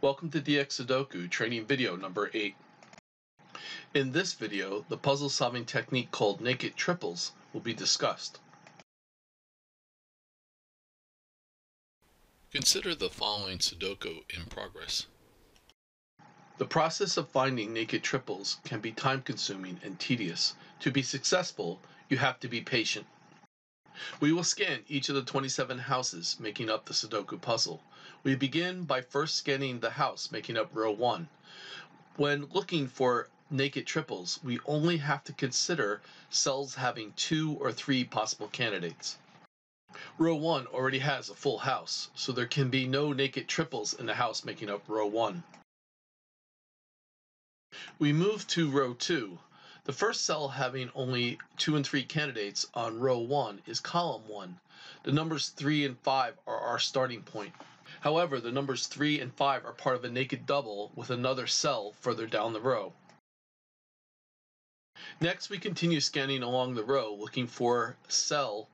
Welcome to DxSudoku training video number 8. In this video, the puzzle solving technique called naked triples will be discussed. Consider the following Sudoku in progress. The process of finding naked triples can be time-consuming and tedious. To be successful, you have to be patient. We will scan each of the 27 houses making up the Sudoku puzzle. We begin by first scanning the house making up row 1. When looking for naked triples, we only have to consider cells having 2 or 3 possible candidates. Row 1 already has a full house, so there can be no naked triples in the house making up row 1. We move to row 2. The first cell having only 2 and 3 candidates on row 1 is column 1. The numbers 3 and 5 are our starting point. However, the numbers 3 and 5 are part of a naked double with another cell further down the row. Next, we continue scanning along the row looking for a cell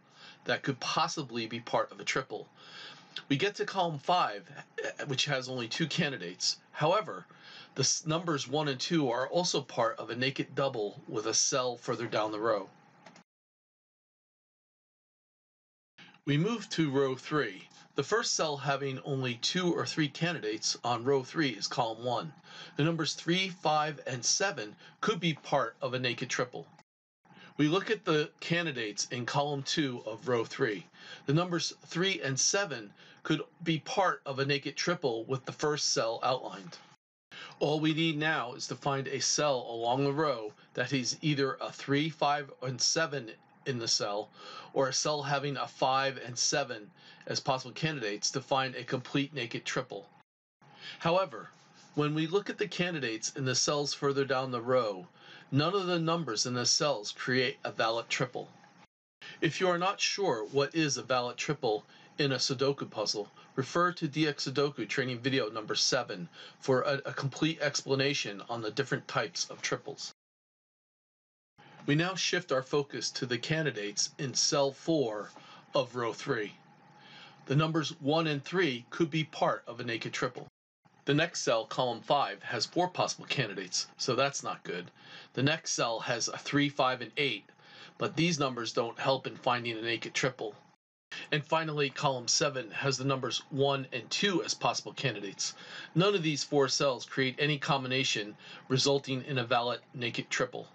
that could possibly be part of a triple. We get to column 5, which has only 2 candidates. However, the numbers 1 and 2 are also part of a naked double with a cell further down the row. We move to row 3. The first cell having only 2 or 3 candidates on row 3 is column 1. The numbers 3, 5, and 7 could be part of a naked triple. We look at the candidates in column 2 of row 3. The numbers 3 and 7 could be part of a naked triple with the first cell outlined. All we need now is to find a cell along the row that is either a 3, 5, and 7 in the cell, or a cell having a 5 and 7 as possible candidates to find a complete naked triple. However, when we look at the candidates in the cells further down the row, none of the numbers in the cells create a valid triple. If you are not sure what is a valid triple in a Sudoku puzzle, refer to DxSudoku training video number 7 for a complete explanation on the different types of triples. We now shift our focus to the candidates in cell 4 of row 3. The numbers 1 and 3 could be part of a naked triple. The next cell, column 5, has 4 possible candidates, so that's not good. The next cell has a 3, 5, and 8, but these numbers don't help in finding a naked triple. And finally, column 7 has the numbers 1 and 2 as possible candidates. None of these 4 cells create any combination resulting in a valid naked triple.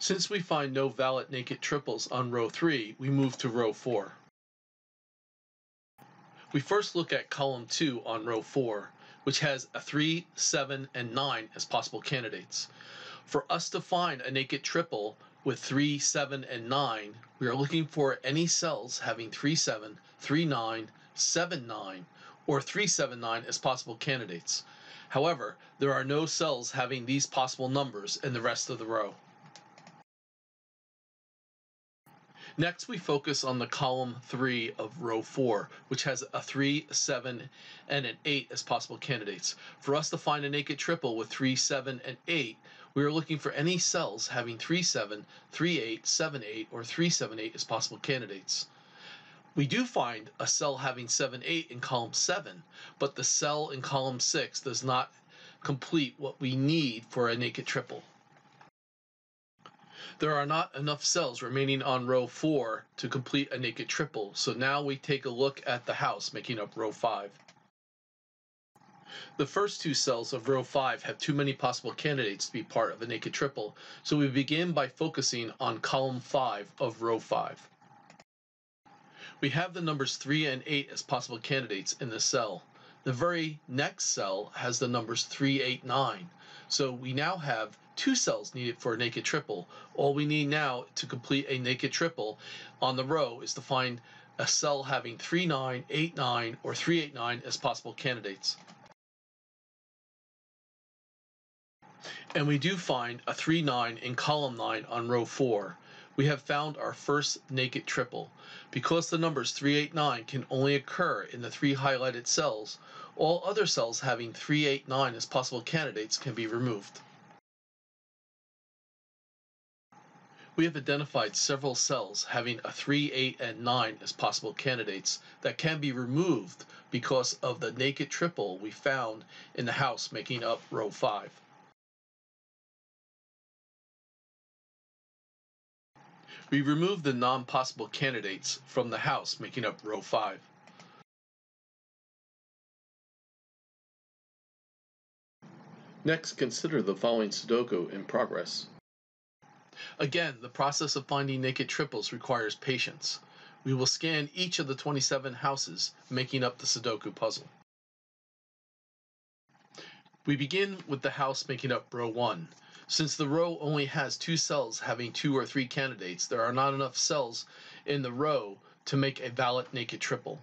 Since we find no valid naked triples on row 3, we move to row 4. We first look at column 2 on row 4, which has a 3, 7, and 9 as possible candidates. For us to find a naked triple with 3, 7, and 9, we are looking for any cells having 3, 7, 3, 9, 7, 9, or 3, 7, 9 as possible candidates. However, there are no cells having these possible numbers in the rest of the row. Next, we focus on the column 3 of row 4, which has a 3, 7, and an 8 as possible candidates. For us to find a naked triple with 3, 7, and 8, we are looking for any cells having 3, 7, 3, 8, 7, 8, or 3, 7, 8 as possible candidates. We do find a cell having 7, 8 in column 7, but the cell in column 6 does not complete what we need for a naked triple. There are not enough cells remaining on row 4 to complete a naked triple, so now we take a look at the house making up row 5. The first 2 cells of row 5 have too many possible candidates to be part of a naked triple, so we begin by focusing on column 5 of row 5. We have the numbers 3 and 8 as possible candidates in the cell. The very next cell has the numbers 3, 8, 9, so we now have 2 cells needed for a naked triple. All we need now to complete a naked triple on the row is to find a cell having 3, 9, 8, 9, or 3, 8, 9 as possible candidates. And we do find a 3, 9 in column 9 on row 4. We have found our first naked triple. Because the numbers 3, 8, 9 can only occur in the 3 highlighted cells, all other cells having 3, 8, 9 as possible candidates can be removed. We have identified several cells having a 3, 8, and 9 as possible candidates that can be removed because of the naked triple we found in the house making up row 5. We removed the non-possible candidates from the house making up row 5. Next, consider the following Sudoku in progress. Again, the process of finding naked triples requires patience. We will scan each of the 27 houses making up the Sudoku puzzle. We begin with the house making up row 1. Since the row only has 2 cells having 2 or 3 candidates, there are not enough cells in the row to make a valid naked triple.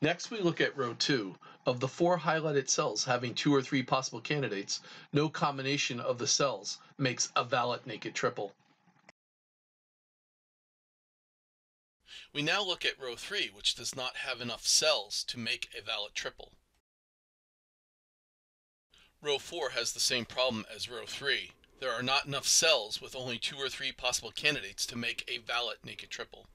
Next, we look at row 2. Of the 4 highlighted cells having 2 or 3 possible candidates, no combination of the cells makes a valid naked triple. We now look at row 3, which does not have enough cells to make a valid triple. Row 4 has the same problem as row 3. There are not enough cells with only 2 or 3 possible candidates to make a valid naked triple.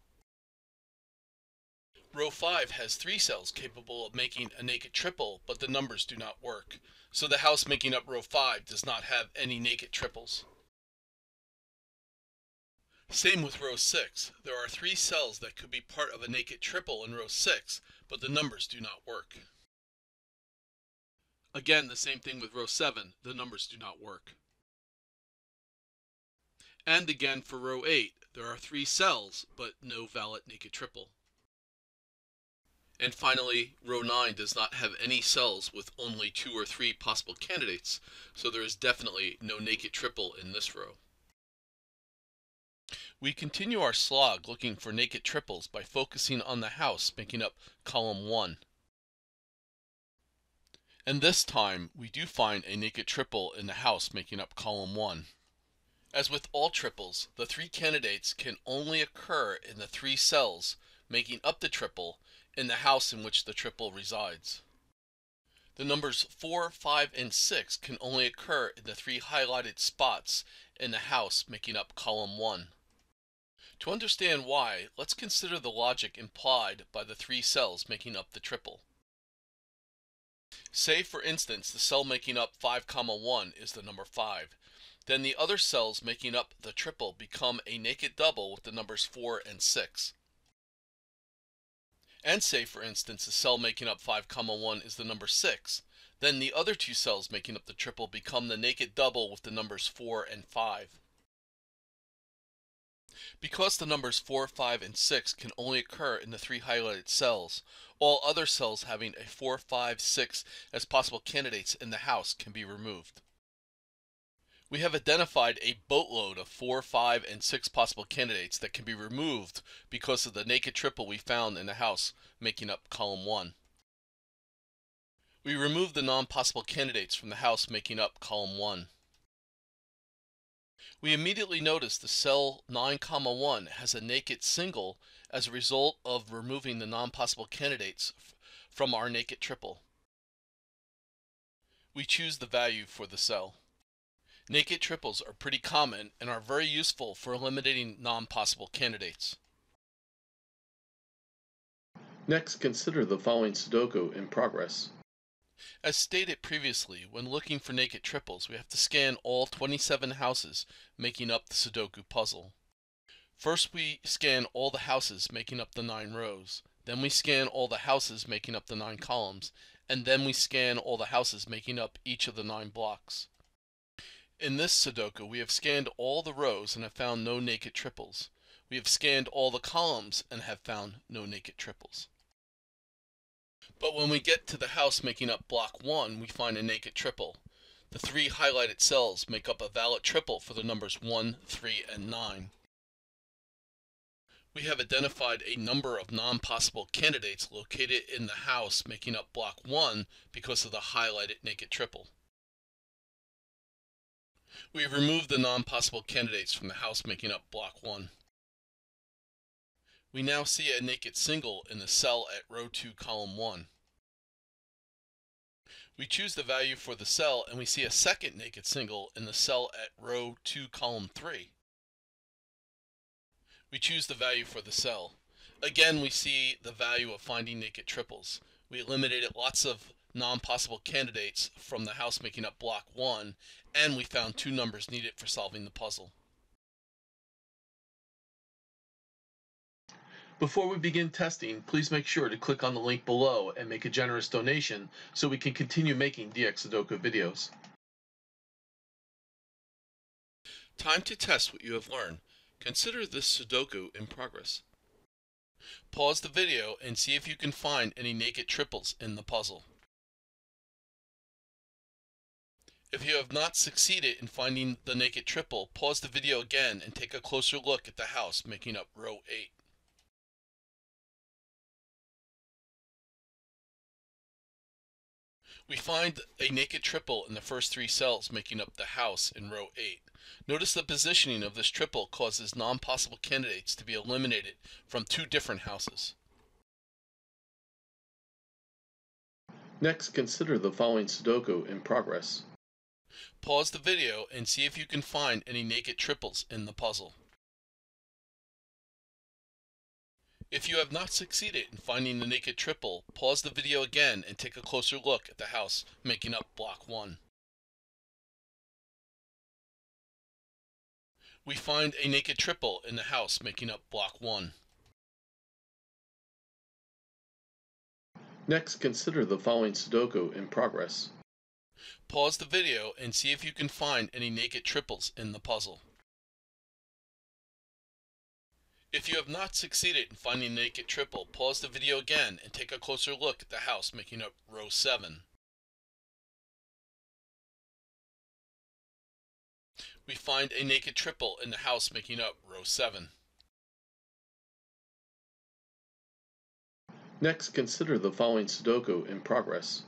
Row 5 has 3 cells capable of making a naked triple, but the numbers do not work, so the house making up row 5 does not have any naked triples. Same with row 6. There are 3 cells that could be part of a naked triple in row 6, but the numbers do not work. Again, the same thing with row 7, the numbers do not work. And again for row 8, there are 3 cells, but no valid naked triple. And finally, row 9 does not have any cells with only 2 or 3 possible candidates, so there is definitely no naked triple in this row. We continue our slog looking for naked triples by focusing on the house making up column 1. And this time, we do find a naked triple in the house making up column 1. As with all triples, the 3 candidates can only occur in the 3 cells making up the triple in the house in which the triple resides. The numbers 4, 5, and 6 can only occur in the 3 highlighted spots in the house making up column 1. To understand why, let's consider the logic implied by the 3 cells making up the triple. Say, for instance, the cell making up 5, 1 is the number 5. Then the other cells making up the triple become a naked double with the numbers 4 and 6. And say, for instance, the cell making up 5, 1 is the number 6. Then the other 2 cells making up the triple become the naked double with the numbers 4 and 5. Because the numbers 4, 5, and 6 can only occur in the 3 highlighted cells, all other cells having a 4, 5, 6 as possible candidates in the house can be removed. We have identified a boatload of 4, 5, and 6 possible candidates that can be removed because of the naked triple we found in the house making up column 1. We removed the non-possible candidates from the house making up column 1. We immediately notice the cell 9, 1 has a naked single as a result of removing the non-possible candidates from our naked triple. We choose the value for the cell. Naked triples are pretty common and are very useful for eliminating non-possible candidates. Next, consider the following Sudoku in progress. As stated previously, when looking for naked triples, we have to scan all 27 houses making up the Sudoku puzzle. First, we scan all the houses making up the 9 rows. Then we scan all the houses making up the 9 columns. And then we scan all the houses making up each of the 9 blocks. In this Sudoku, we have scanned all the rows and have found no naked triples. We have scanned all the columns and have found no naked triples. But when we get to the house making up block 1, we find a naked triple. The 3 highlighted cells make up a valid triple for the numbers 1, 3, and 9. We have identified a number of non-possible candidates located in the house making up block 1 because of the highlighted naked triple. We have removed the non-possible candidates from the house making up block 1. We now see a naked single in the cell at row 2, column 1. We choose the value for the cell and we see a second naked single in the cell at row 2, column 3. We choose the value for the cell. Again, we see the value of finding naked triples. We eliminated lots of non-possible candidates from the house making up block 1, and we found two numbers needed for solving the puzzle. Before we begin testing, please make sure to click on the link below and make a generous donation so we can continue making DxSudoku videos. Time to test what you have learned. Consider this Sudoku in progress. Pause the video and see if you can find any naked triples in the puzzle. If you have not succeeded in finding the naked triple, pause the video again and take a closer look at the house making up row 8. We find a naked triple in the first 3 cells making up the house in row 8. Notice the positioning of this triple causes non-possible candidates to be eliminated from 2 different houses. Next, consider the following Sudoku in progress. Pause the video and see if you can find any naked triples in the puzzle. If you have not succeeded in finding the naked triple, pause the video again and take a closer look at the house making up block 1. We find a naked triple in the house making up block 1. Next, consider the following Sudoku in progress. Pause the video and see if you can find any naked triples in the puzzle. If you have not succeeded in finding the naked triple, pause the video again and take a closer look at the house making up row 7. We find a naked triple in the house making up row 7. Next, consider the following Sudoku in progress.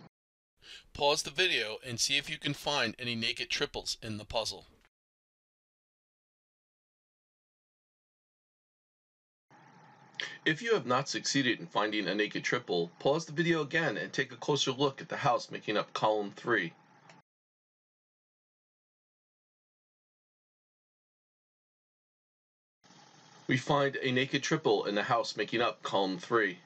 Pause the video and see if you can find any naked triples in the puzzle. If you have not succeeded in finding a naked triple, pause the video again and take a closer look at the house making up column 3. We find a naked triple in the house making up column 3.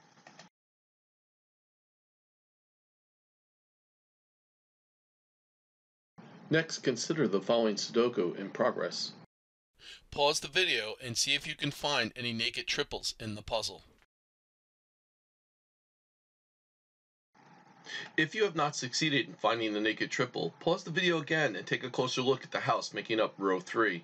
Next, consider the following Sudoku in progress. Pause the video and see if you can find any naked triples in the puzzle. If you have not succeeded in finding the naked triple, pause the video again and take a closer look at the house making up row 3.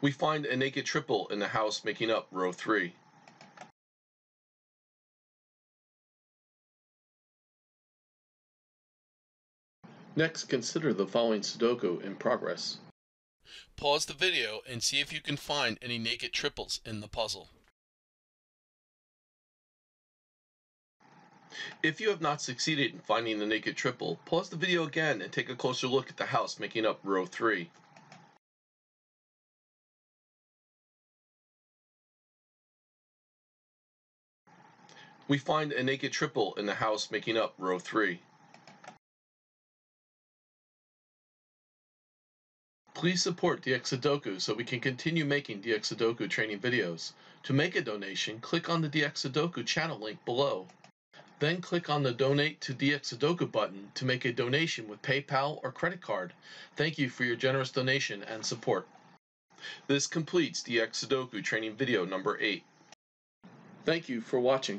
We find a naked triple in the house making up row 3. Next, consider the following Sudoku in progress. Pause the video and see if you can find any naked triples in the puzzle. If you have not succeeded in finding the naked triple, pause the video again and take a closer look at the house making up row 3. We find a naked triple in the house making up row 3. Please support DxSudoku so we can continue making DxSudoku training videos. To make a donation, click on the DxSudoku channel link below. Then click on the Donate to DxSudoku button to make a donation with PayPal or credit card. Thank you for your generous donation and support. This completes DxSudoku training video number 8. Thank you for watching.